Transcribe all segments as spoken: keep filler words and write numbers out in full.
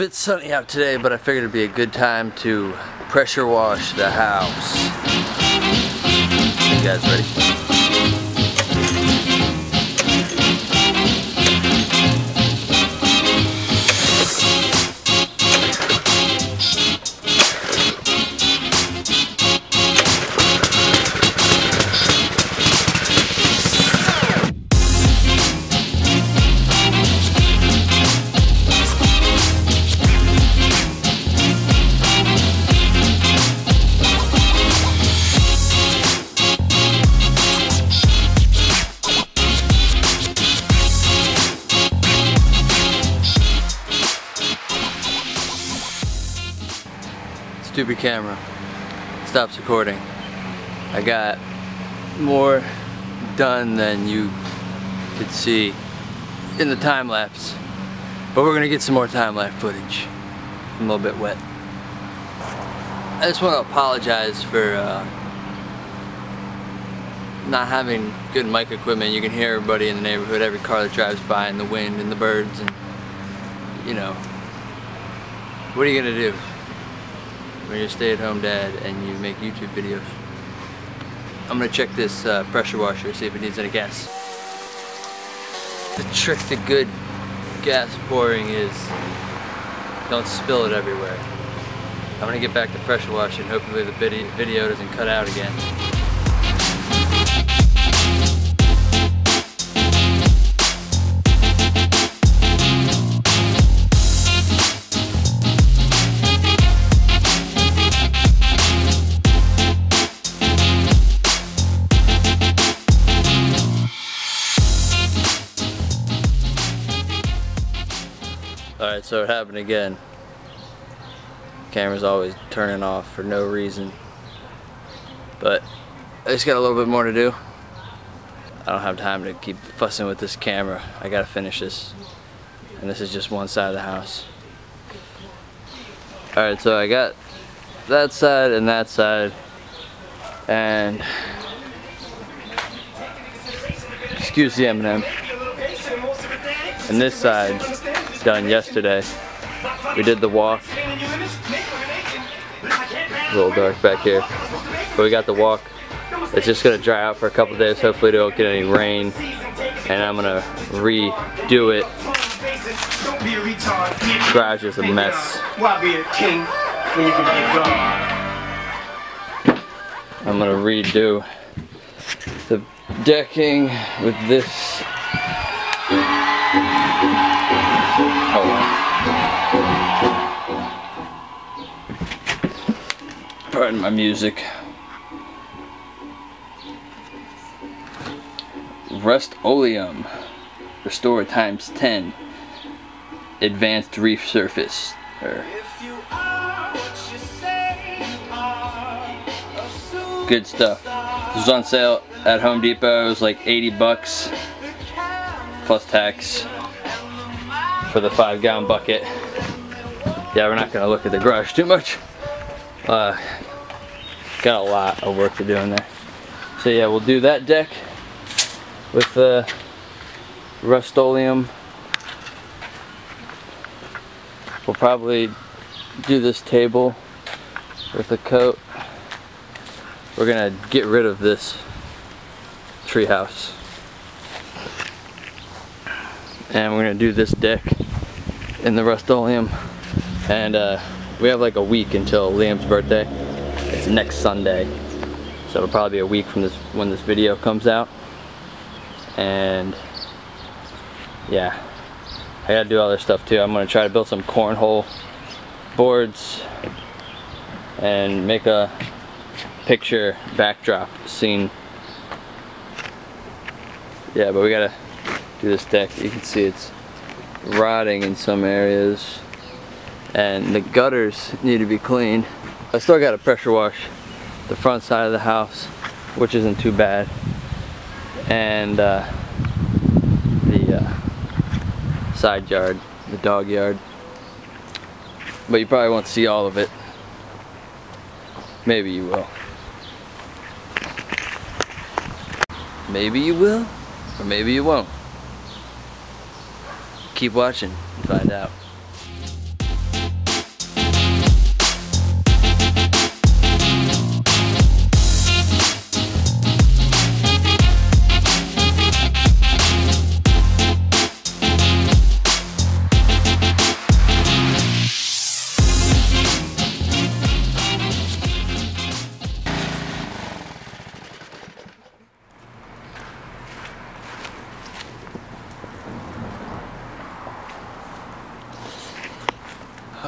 bit sunny out today, but I figured it'd be a good time to pressure wash the house. You guys ready? Stupid camera stops recording. I got more done than you could see in the time lapse, but we're gonna get some more time lapse footage. I'm a little bit wet. I just want to apologize for uh, not having good mic equipment. You can hear everybody in the neighborhood, every car that drives by, and the wind and the birds, and you know, what are you gonna do when you're a stay-at-home dad and you make YouTube videos? I'm gonna check this uh, pressure washer, see if it needs any gas. The trick to good gas pouring is don't spill it everywhere. I'm gonna get back to pressure washing. Hopefully the video doesn't cut out again. Alright, so it happened again. Camera's always turning off for no reason. But I just got a little bit more to do. I don't have time to keep fussing with this camera. I gotta finish this. And this is just one side of the house. Alright, so I got that side and that side. And excuse the M and M. And this side done yesterday. We did the walk. A little dark back here, but we got the walk. It's just gonna dry out for a couple days. Hopefully it don't get any rain, and I'm gonna redo it. Garage is a mess. I'm gonna redo the decking with this. Pardon my music. Rust-Oleum Restore times ten Advanced Resurface. Er. Good stuff. This was on sale at Home Depot. It was like eighty bucks plus tax for the five gallon bucket. Yeah, we're not gonna look at the garage too much. Uh, got a lot of work to do in there. So yeah, we'll do that deck with the uh, Rust-Oleum. We'll probably do this table with a coat. We're gonna get rid of this treehouse. And we're gonna do this deck in the Rust-Oleum. And uh, we have like a week until Liam's birthday. It's next Sunday, so it'll probably be a week from this when this video comes out. And yeah, I gotta do other stuff too. I'm gonna try to build some cornhole boards and make a picture backdrop scene. Yeah, but we gotta do this deck. You can see it's rotting in some areas, and the gutters need to be cleaned. I still got to pressure wash the front side of the house, which isn't too bad, and uh, the uh, side yard, the dog yard, but you probably won't see all of it. Maybe you will. Maybe you will, or maybe you won't. Keep watching and find out.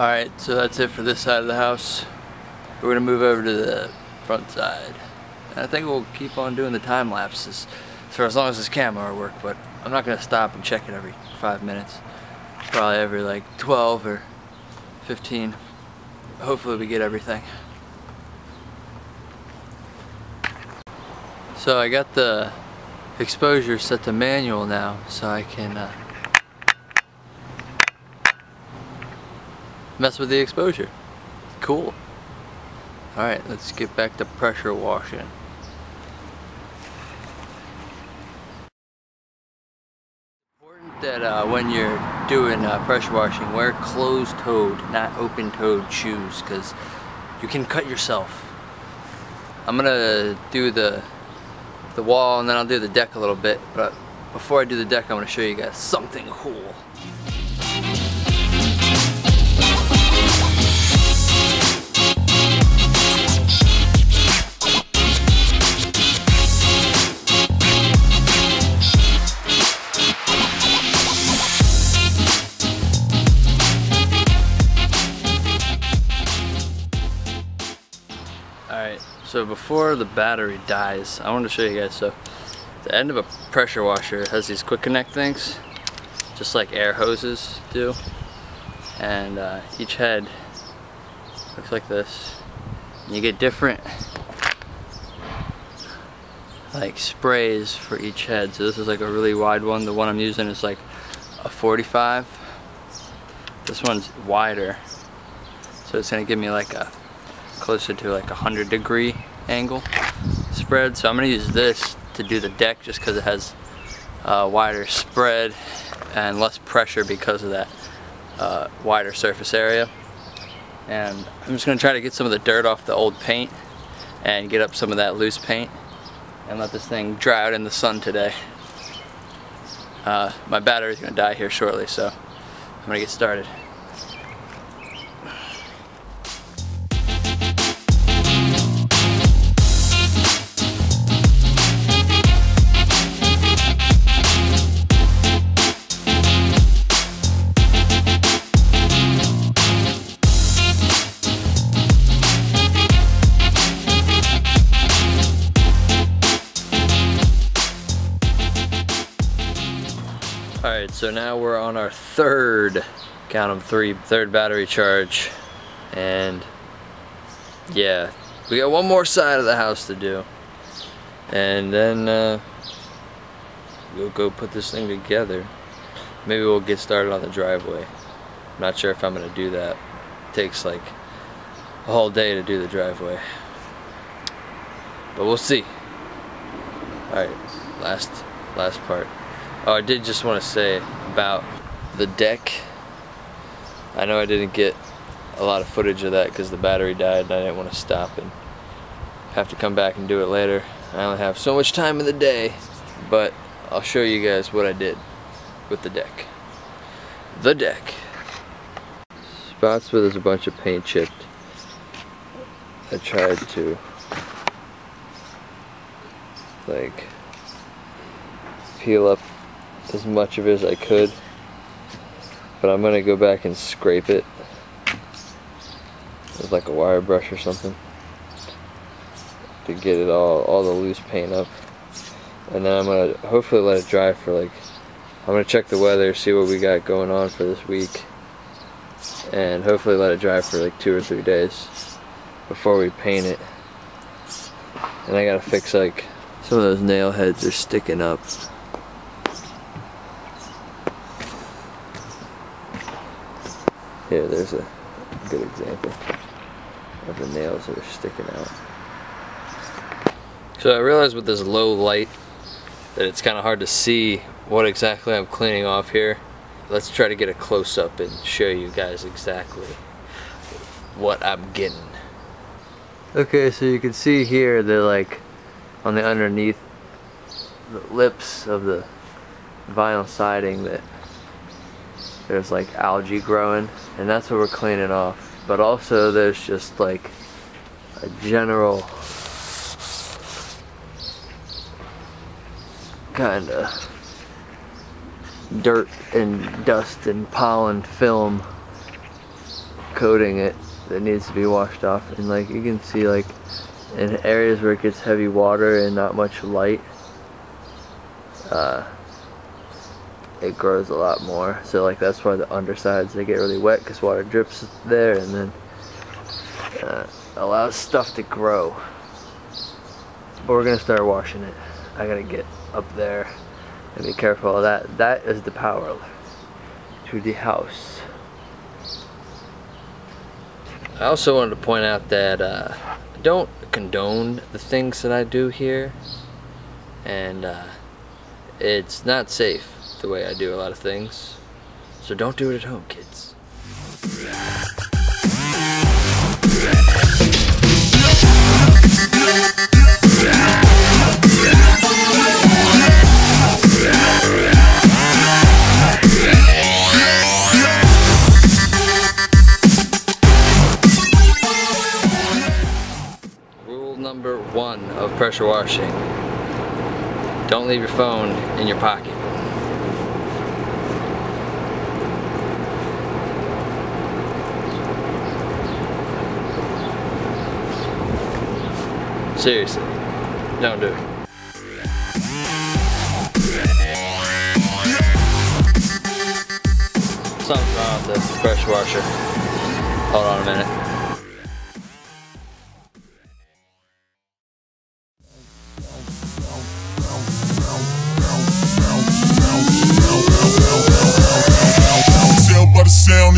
Alright, so that's it for this side of the house. We're going to move over to the front side. And I think we'll keep on doing the time lapses for as long as this camera works, but I'm not going to stop and check it every five minutes. Probably every like twelve or fifteen. Hopefully we get everything. So I got the exposure set to manual now, so I can uh, mess with the exposure. Cool. Alright, let's get back to pressure washing. It's important that uh, when you're doing uh, pressure washing, wear closed-toed, not open-toed shoes, because you can cut yourself. I'm gonna do the the wall and then I'll do the deck a little bit, but before I do the deck I'm gonna show you guys something cool. So before the battery dies, I wanted to show you guys, so the end of a pressure washer has these quick connect things, just like air hoses do, and uh, each head looks like this, and you get different like sprays for each head. So this is like a really wide one. The one I'm using is like a forty-five. This one's wider, so it's gonna give me like a closer to like a hundred degree angle spread. So I'm gonna use this to do the deck just because it has a wider spread and less pressure because of that uh, wider surface area. And I'm just gonna try to get some of the dirt off the old paint and get up some of that loose paint and let this thing dry out in the sun today. Uh, my battery's gonna die here shortly, so I'm gonna get started. Alright, so now we're on our third, count them three, third battery charge, and yeah, we got one more side of the house to do, and then uh, we'll go put this thing together. Maybe we'll get started on the driveway. I'm not sure if I'm gonna do that. It takes like a whole day to do the driveway, but we'll see. Alright, last, last part. Oh, I did just want to say about the deck. I know I didn't get a lot of footage of that because the battery died and I didn't want to stop and have to come back and do it later. I only have so much time in the day, but I'll show you guys what I did with the deck. The deck. Spots where there's a bunch of paint chipped. I tried to like peel up as much of it as I could, but I'm gonna go back and scrape it with like a wire brush or something to get it all all the loose paint up, and then I'm gonna hopefully let it dry for like, I'm gonna check the weather, see what we got going on for this week, and hopefully let it dry for like two or three days before we paint it. And I gotta fix like some of those nail heads are sticking up. Here, there's a good example of the nails that are sticking out. So I realized with this low light that it's kind of hard to see what exactly I'm cleaning off here. Let's try to get a close-up and show you guys exactly what I'm getting. Okay, so you can see here they're like on the underneath the lips of the vinyl siding that there's like algae growing, and that's what we're cleaning off. But also there's just like a general kind of dirt and dust and pollen film coating it that needs to be washed off. And like you can see, like in areas where it gets heavy water and not much light, uh, it grows a lot more. So like that's why the undersides, they get really wet because water drips there and then uh, allows stuff to grow. But we're gonna start washing it. I gotta get up there and be careful of that. That is the power to the house. I also wanted to point out that uh, I don't condone the things that I do here, and uh, it's not safe the way I do a lot of things, so don't do it at home, kids. One of pressure washing: don't leave your phone in your pocket. Seriously, don't do it. Something's wrong with this pressure washer. Hold on a minute.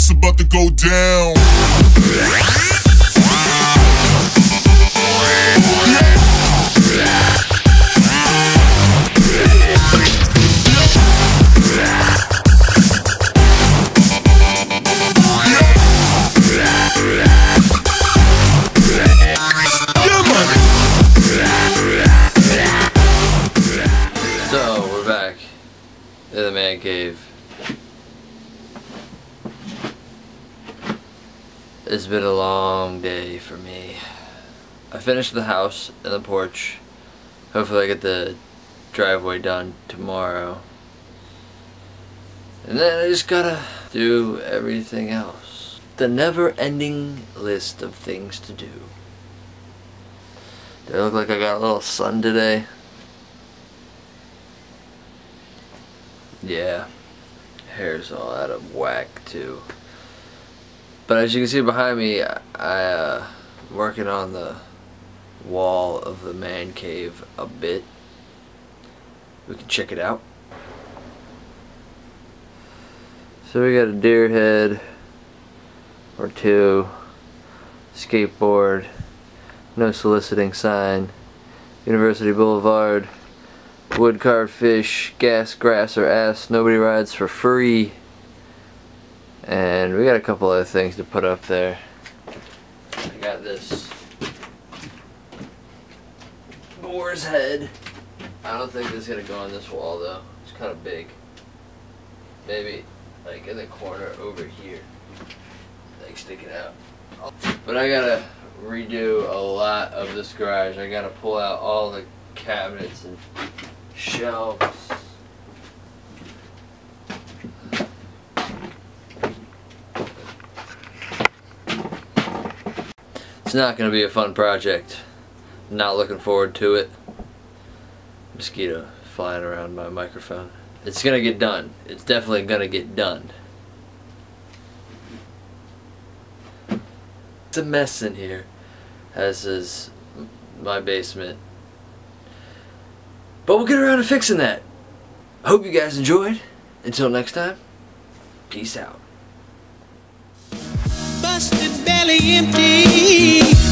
It's about to go down. So we're back in the man cave. It's been a long day for me. I finished the house and the porch. Hopefully I get the driveway done tomorrow. And then I just gotta do everything else. The never-ending list of things to do. Do I look like I got a little sun today? Yeah. Hair's all out of whack too. But as you can see behind me, I'm uh, working on the wall of the man cave a bit. We can check it out. So we got a deer head or two, skateboard, no soliciting sign, University Boulevard, wood carved fish, gas, grass, or ass, nobody rides for free. And we got a couple other things to put up there. I got this boar's head. I don't think this is gonna go on this wall though. It's kind of big. Maybe like in the corner over here, like sticking out. But I gotta redo a lot of this garage. I gotta pull out all the cabinets and shelves. It's not going to be a fun project. Not looking forward to it. Mosquito flying around my microphone. It's going to get done. It's definitely going to get done. It's a mess in here, as is my basement. But we'll get around to fixing that. I hope you guys enjoyed. Until next time, peace out. Busted belly empty.